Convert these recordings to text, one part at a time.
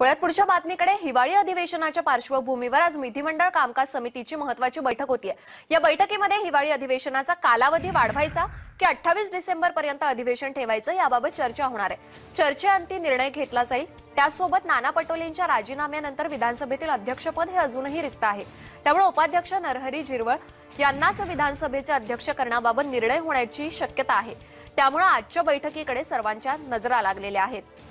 वळ्यात पुढच्या बातमीकडे हिवाळी अधिवेशनाच्या पार्श्वभूमीवर आज विधिमंडळ कामकाज समितीची महत्त्वाची बैठक होतीये। या बैठकीमध्ये हिवाळी अधिवेशनाचा कालावधी वाढवायचा की 28 डिसेंबर पर्यंत अधिवेशन ठेवायचं याबाबत चर्चा होणार आहे। चर्चेअंती निर्णय घेतला जाईल। त्यासोबत नाना पटोलेंच्या राजीनाम्यानंतर विधानसभेतील अध्यक्षपद हे अजूनही रिक्त आहे, त्यामुळे उपाध्यक्ष नरहरी झिरवळ यांनाच विधानसभेचे अध्यक्ष करण्याबाबत निर्णय होण्याची शक्यता आहे। त्यामुळे आजच्या बैठकीकडे सर्वांच्या नजरा लागलेल्या आहेत।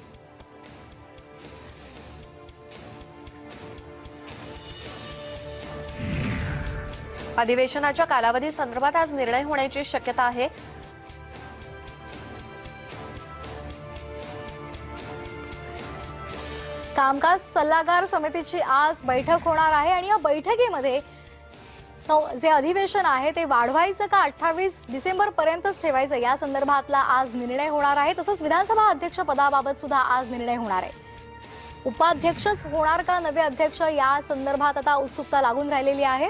अधिवेशनाच्या कालावधी संदर्भात आज निर्णय होण्याची शक्यता आहे। कामकाज सल्लागार समितीची आज बैठक होणार आहे आणि या बैठकीमध्ये जे अधिवेशन आहे ते वाढवायचं का 28 डिसेंबर पर्यंतच ठेवायचं या संदर्भातला आज निर्णय होणार आहे। तसंच विधानसभा अध्यक्ष पदाबाबत सुद्धा आज निर्णय होणार आहे। उपाध्यक्षच होणार का नवे अध्यक्ष या संदर्भात आता उत्सुकता लागून राहिलेली आहे।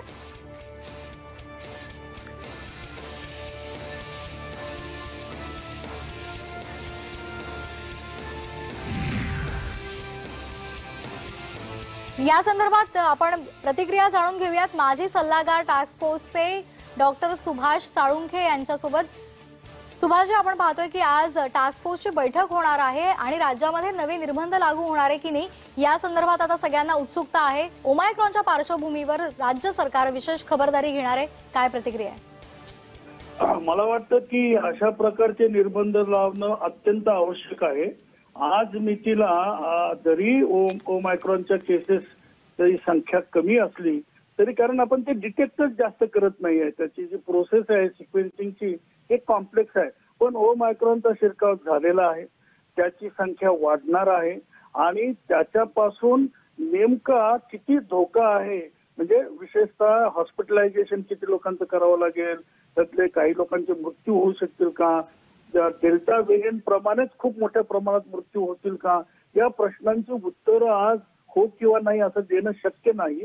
या संदर्भात आपण प्रतिक्रिया जाणून घेऊयात। माजी सल्लागार टास्क फोर्सचे डॉक्टर सुभाष साळुंखे यांच्यासोबत। सुभाष, आपण पाहतोय की आज टास्क फोर्सची बैठक होणार आहे आणि राज्यामध्ये नवे निर्बंध लागू होणार आहे की नाही या संदर्भात आता सगळ्यांना उत्सुकता आहे। ओमायक्रॉनच्या पार्श्वभूमीवर राज्य सरकार विशेष खबरदारी घेणार आहे, काय प्रतिक्रिया आहे? मला वाटतं की अशा प्रकारचे निर्बंध लावणं अत्यंत आवश्यक आहे। आज मितीला जरी ओमायक्रॉनच्या केसेस जरी संख्या कमी असली तरी कारण आपण ते डिटेक्टच जास्त करत नाही आहे। त्याची जी प्रोसेस आहे सिक्वेन्सिंगची हे कॉम्प्लेक्स आहे, पण ओमायक्रॉनचा शिरकाव झालेला आहे, त्याची संख्या वाढणार आहे आणि त्याच्यापासून नेमका किती धोका आहे म्हणजे विशेषतः हॉस्पिटलायझेशन किती लोकांचं करावं लागेल, त्यातले काही लोकांचे मृत्यू होऊ शकतील का, डेल्टा व्हेरियंट प्रमाणेच खूप मोठ्या प्रमाणात मृत्यू होतील का, या प्रश्नांची उत्तरं आज हो किंवा नाही असं देणं शक्य नाही,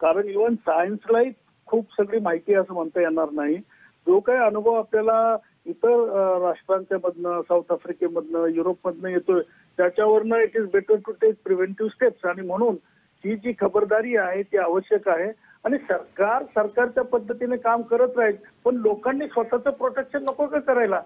कारण इव्हन सायन्सलाही खूप सगळी माहिती असं म्हणता येणार नाही। जो काही अनुभव आपल्याला इतर राष्ट्रांच्यामधनं, साऊथ आफ्रिकेमधनं, युरोपमधनं येतोय त्याच्यावरनं it is better to take preventive steps आणि म्हणून ही जी खबरदारी आहे ती आवश्यक आहे आणि सरकारच्या पद्धतीने काम करत राहील, पण लोकांनी स्वतःचं प्रोटेक्शन नको का करायला?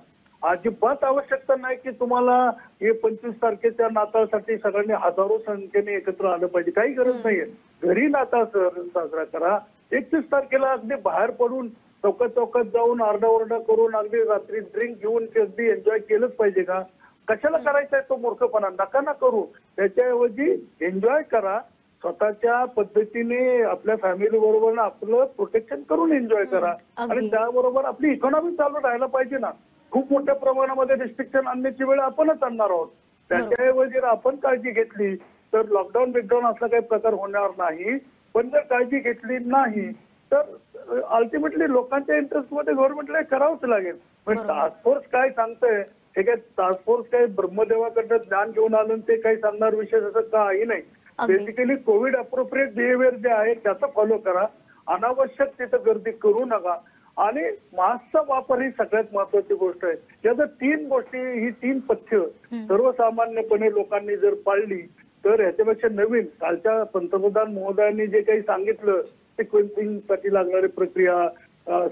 अजिबात आवश्यकता नाही की तुम्हाला हे 25 तारखेच्या नाताळसाठी सगळ्यांनी हजारो संख्येने एकत्र आलं पाहिजे, काही गरज नाहीये। घरी नाताळ साजरा करा, 31 तारखेला अगदी बाहेर पडून चौकात चौकात जाऊन आरडाओरडा करून अगदी रात्री ड्रिंक घेऊन अगदी एन्जॉय केलंच पाहिजे का? कशाला करायचा आहे तो मूर्खपणा, नका करू। त्याच्याऐवजी एन्जॉय करा, स्वतःच्या पद्धतीने आपल्या फॅमिली बरोबर आपलं प्रोटेक्शन करून एन्जॉय करा आणि त्याबरोबर आपली इकॉनॉमी चालू राहायला पाहिजे ना। खूप मोठ्या प्रमाणामध्ये रिस्ट्रिक्शन आणण्याची वेळ आपणच आणणार आहोत, त्याच्याऐवजी आपण काळजी घेतली तर लॉकडाऊन ब्रेकडाऊन असला काही प्रकार होणार नाही, पण जर काळजी घेतली नाही तर अल्टिमेटली लोकांच्या इंटरेस्टमध्ये गव्हर्नमेंटला करावंच लागेल। पण टास्क फोर्स काय सांगतंय हे काय टास्क फोर्स काय ब्रह्मदेवाकडनं ज्ञान घेऊन आलं ते काही सांगणार विशेष असं काही नाही। बेसिकली कोविड अप्रोप्रिएट बिहेवियर जे आहे त्याचा फॉलो करा, अनावश्यक तिथं गर्दी करू नका आणि मास्कचा वापर ही सगळ्यात महत्वाची गोष्ट आहे। या जर तीन गोष्टी, ही तीन पथ्य सर्वसामान्यपणे लोकांनी जर पाळली तर याच्यापेक्षा नवीन कालच्या पंतप्रधान महोदयांनी जे काही सांगितलं सिक्वेन्सिंगसाठी लागणारी प्रक्रिया,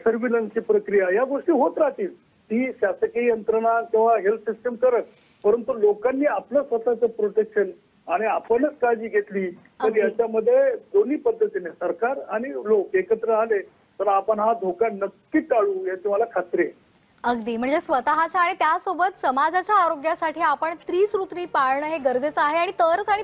सर्व्हिलन्सची प्रक्रिया, या गोष्टी होत राहतील, ती शासकीय यंत्रणा किंवा हेल्थ सिस्टम करत, परंतु लोकांनी आपलं स्वतःचं प्रोटेक्शन आणि आपणच काळजी घेतली तर याच्यामध्ये दोन्ही पद्धतीने सरकार आणि लोक एकत्र आले तर आपण हा धोका नक्की टाळू याची मला खात्री आहे। अगदी म्हणजे स्वतःच्या आणि त्यासोबत समाजाच्या आरोग्यासाठी आपण त्रिसूत्री पाळणं हे गरजेचं आहे आणि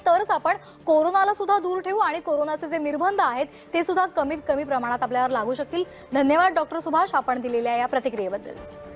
तरच आपण कोरोनाला सुद्धा दूर ठेवू आणि कोरोनाचे जे निर्बंध आहेत ते सुद्धा कमीत कमी प्रमाणात आपल्यावर लागू शकतील। धन्यवाद डॉक्टर सुभाष आपण दिलेल्या या प्रतिक्रियेबद्दल।